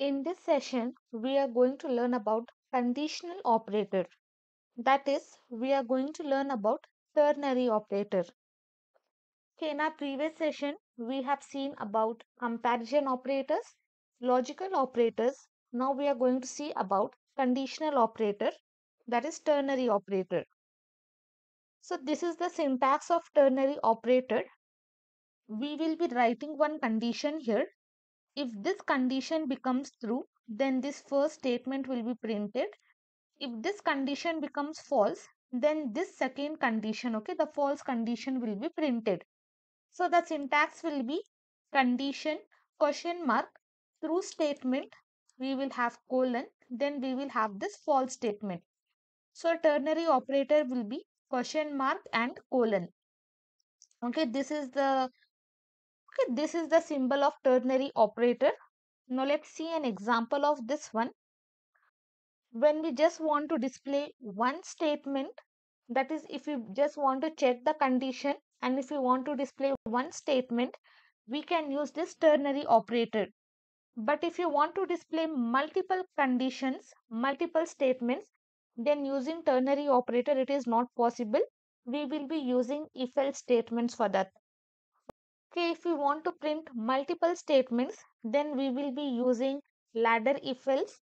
In this session, we are going to learn about conditional operator. That is, we are going to learn about ternary operator. Okay, in our previous session, we have seen about comparison operators, logical operators. Now we are going to see about conditional operator, that is ternary operator. So this is the syntax of ternary operator. We will be writing one condition here. If this condition becomes true, then this first statement will be printed. If this condition becomes false, then this second condition, okay, the false condition will be printed. So the syntax will be condition, question mark, true statement, we will have colon, then we will have this false statement. So ternary operator will be question mark and colon. Okay, this is the symbol of ternary operator. Now let's see an example of this one. When we just want to display one statement, that is if you just want to check the condition and if you want to display one statement, we can use this ternary operator. But if you want to display multiple conditions, multiple statements, then using ternary operator it is not possible. We will be using if-else statements for that. Okay, if we want to print multiple statements, then we will be using ladder if-else.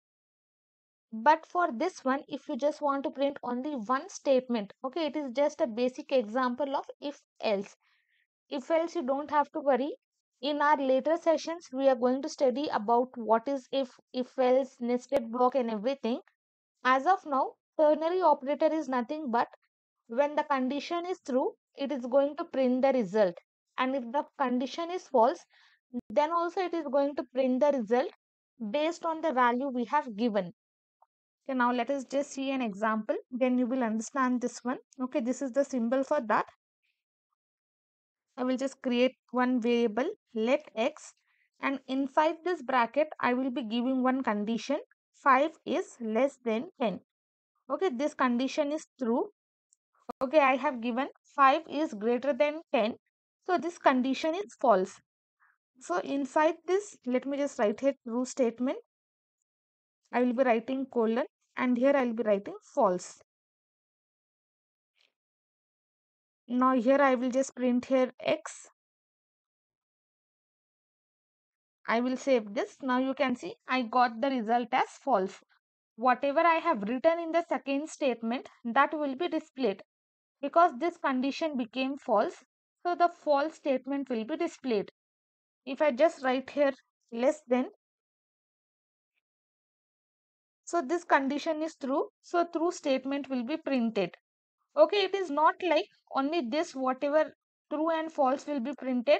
But for this one, if you just want to print only one statement, okay, it is just a basic example of if-else. If-else, you don't have to worry. In our later sessions, we are going to study about what is if-else, nested block and everything. As of now, ternary operator is nothing but when the condition is true, it is going to print the result. And if the condition is false, then also it is going to print the result based on the value we have given. Okay, now let us just see an example. Then you will understand this one. Okay, this is the symbol for that. I will just create one variable, let x, and inside this bracket, I will be giving one condition, 5 is less than 10. Okay, this condition is true. Okay, I have given 5 is greater than 10. So this condition is false. So inside this, let me just write here true statement. I will be writing colon and here I will be writing false. Now here I will just print here x. I will save this. Now you can see I got the result as false. Whatever I have written in the second statement, that will be displayed because this condition became false. So the false statement will be displayed. If I just write here less than, so this condition is true. So true statement will be printed. Okay, it is not like only this whatever true and false will be printed.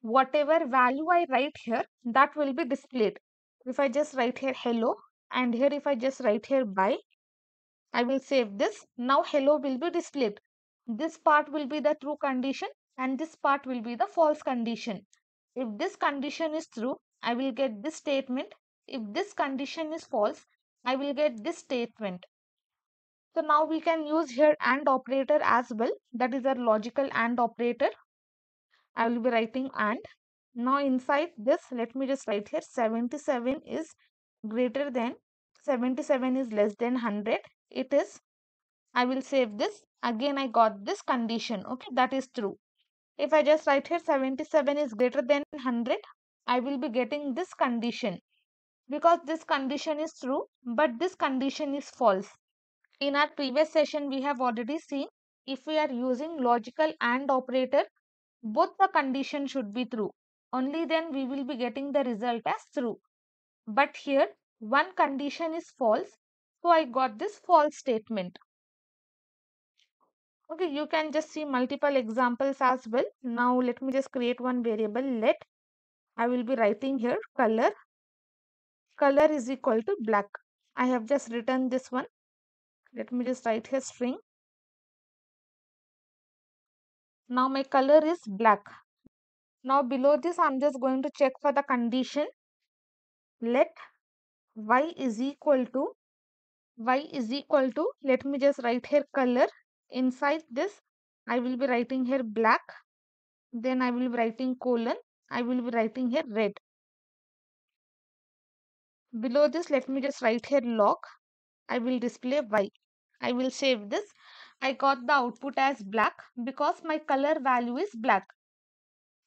Whatever value I write here, that will be displayed. If I just write here hello and here if I just write here bye, I will save this. Now hello will be displayed. This part will be the true condition and this part will be the false condition. If this condition is true, I will get this statement. If this condition is false, I will get this statement. So now we can use here AND operator as well. That is our logical AND operator. I will be writing AND. Now inside this, let me just write here 77 is greater than, 77 is less than 100. It is, I will save this. Again, I got this condition. Okay, that is true. If I just write here 77 is greater than 100, I will be getting this condition because this condition is true, but this condition is false. In our previous session, we have already seen if we are using logical AND operator, both the condition should be true. Only then we will be getting the result as true. But here, one condition is false, so I got this false statement. Okay, you can just see multiple examples as well. Now, let me just create one variable, let. I will be writing here color. Color is equal to black. I have just written this one. Let me just write here string. Now, my color is black. Now, below this, I'm just going to check for the condition. Let y is equal to, let me just write here color. Inside this, I will be writing here black, then I will be writing colon, I will be writing here red. Below this, let me just write here log. I will display y. I will save this. I got the output as black because my color value is black.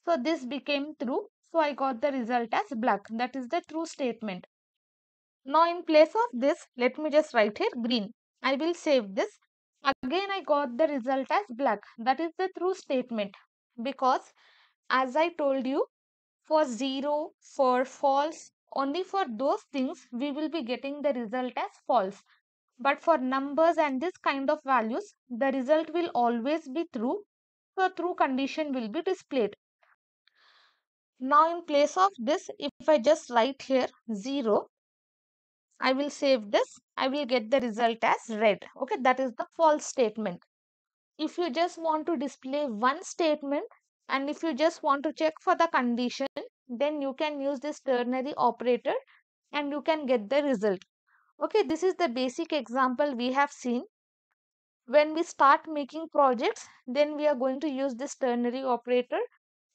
So this became true. So I got the result as black. That is the true statement. Now in place of this, let me just write here green. I will save this. Again, I got the result as black. That is the true statement because as I told you, for zero, for false, only for those things we will be getting the result as false. But for numbers and this kind of values, the result will always be true. So true condition will be displayed. Now in place of this, if I just write here 0, I will save this. I will get the result as red. Okay, that is the false statement. If you just want to display one statement and if you just want to check for the condition, then you can use this ternary operator and you can get the result. Okay, this is the basic example we have seen. When we start making projects, then we are going to use this ternary operator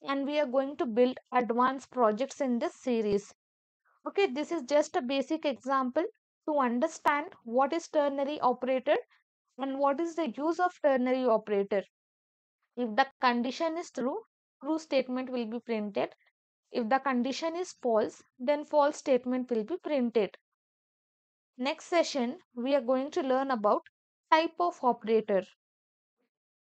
and we are going to build advanced projects in this series. Okay, this is just a basic example to understand what is ternary operator and what is the use of ternary operator. If the condition is true, true statement will be printed. If the condition is false, then false statement will be printed. Next session, we are going to learn about type of operator.